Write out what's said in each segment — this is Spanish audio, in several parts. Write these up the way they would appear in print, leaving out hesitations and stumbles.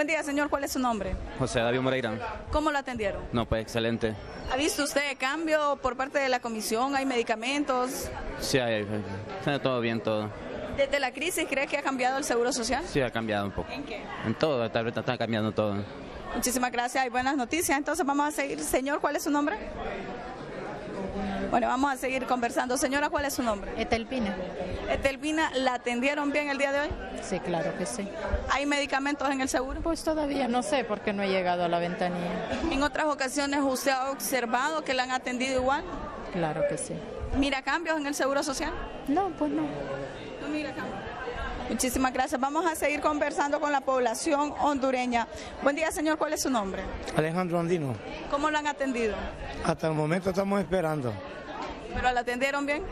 Buen día, señor. ¿Cuál es su nombre? José David Moreira. ¿Cómo lo atendieron? No, pues excelente. ¿Ha visto usted cambio por parte de la comisión? ¿Hay medicamentos? Sí, hay. Todo bien, todo. ¿Desde la crisis cree que ha cambiado el seguro social? Sí, ha cambiado un poco. ¿En qué? En todo, está cambiando todo. Muchísimas gracias, hay buenas noticias. Entonces vamos a seguir. Señor, ¿cuál es su nombre? Bueno, vamos a seguir conversando. Señora, ¿cuál es su nombre? Etelpina. Etelpina, ¿la atendieron bien el día de hoy? Sí, claro que sí. ¿Hay medicamentos en el seguro? Pues todavía no sé porque no he llegado a la ventanilla. ¿En otras ocasiones usted ha observado que la han atendido igual? Claro que sí. ¿Mira cambios en el seguro social? No, pues no. No mira cambios. Muchísimas gracias. Vamos a seguir conversando con la población hondureña. Buen día, señor. ¿Cuál es su nombre? Alejandro Andino. ¿Cómo lo han atendido? Hasta el momento estamos esperando. ¿Pero la atendieron bien?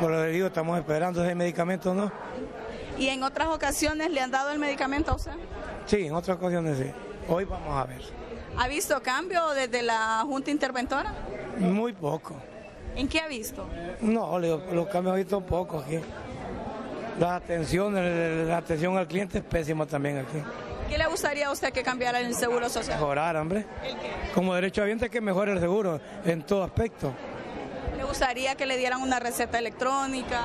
Por lo que digo, estamos esperando ese medicamento, ¿no? ¿Y en otras ocasiones le han dado el medicamento a usted? Sí, en otras ocasiones sí. Hoy vamos a ver. ¿Ha visto cambio desde la Junta Interventora? Muy poco. ¿En qué ha visto? No, los cambios he visto poco aquí. La atención al cliente es pésima también aquí. ¿Qué le gustaría a usted que cambiara el seguro social? Mejorar, hombre. ¿El qué? Como derechohabiente que mejore el seguro en todo aspecto. ¿Le gustaría que le dieran una receta electrónica?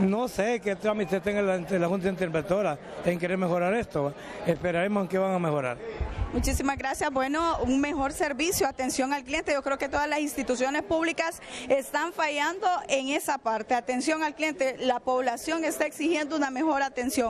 No sé qué trámite tenga la Junta Interventora en querer mejorar esto. Esperaremos que van a mejorar. Muchísimas gracias. Bueno, un mejor servicio, atención al cliente. Yo creo que todas las instituciones públicas están fallando en esa parte. Atención al cliente, la población está exigiendo una mejor atención.